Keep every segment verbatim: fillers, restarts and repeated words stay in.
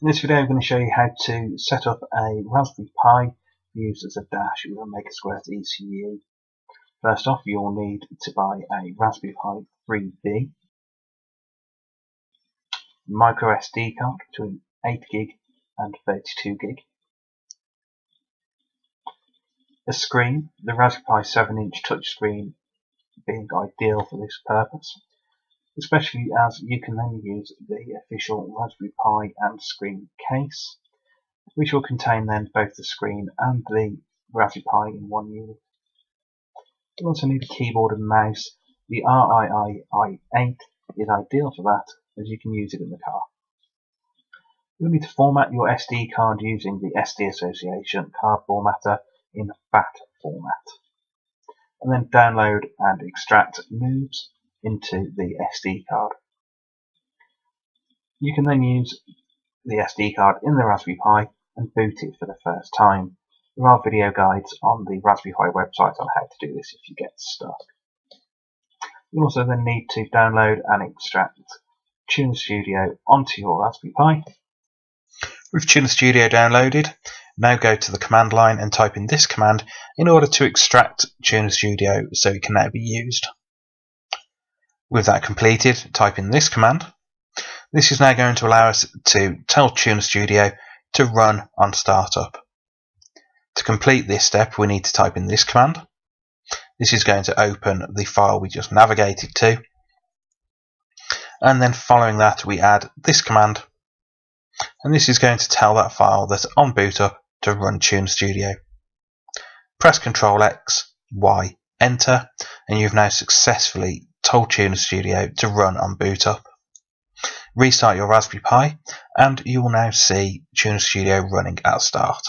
In this video I'm going to show you how to set up a Raspberry Pi used as a dash with a Megasquares E C U. First off, you'll need to buy a Raspberry Pi three B, micro S D card between eight gig and thirty-two gig, a screen, the Raspberry Pi seven inch touchscreen being ideal for this purpose, especially as you can then use the official Raspberry Pi and screen case, which will contain then both the screen and the Raspberry Pi in one unit. You'll also need a keyboard and mouse. The R I I i eight is ideal for that, as you can use it in the car. You'll need to format your S D card using the S D Association card formatter in FAT format, and then download and extract Noobs into the S D card. You can then use the S D card in the Raspberry Pi and boot it for the first time. There are video guides on the Raspberry Pi website on how to do this if you get stuck. You also then need to download and extract TunerStudio onto your Raspberry Pi. With TunerStudio downloaded, now go to the command line and type in this command in order to extract TunerStudio so it can now be used. With that completed, type in this command. This is now going to allow us to tell TunerStudio to run on startup. To complete this step, we need to type in this command. This is going to open the file we just navigated to. And then following that, we add this command. And this is going to tell that file that's on boot up to run TunerStudio. Press Control X, Y, Enter, and you've now successfully told TunerStudio to run on boot up. Restart your Raspberry Pi and you will now see TunerStudio running at start.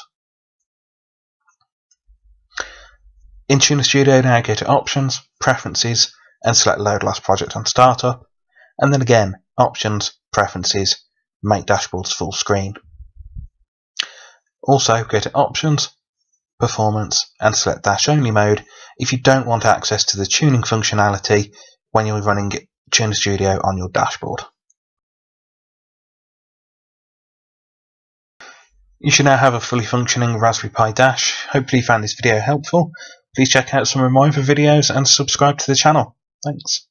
In TunerStudio now go to Options, Preferences and select Load Last Project on Startup, and then again Options, Preferences, Make Dashboards Full Screen. Also go to Options, Performance and select Dash Only Mode if you don't want access to the tuning functionality when you're running TunerStudio on your dashboard. You should now have a fully functioning Raspberry Pi Dash. Hopefully you found this video helpful. Please check out some of my other videos and subscribe to the channel. Thanks.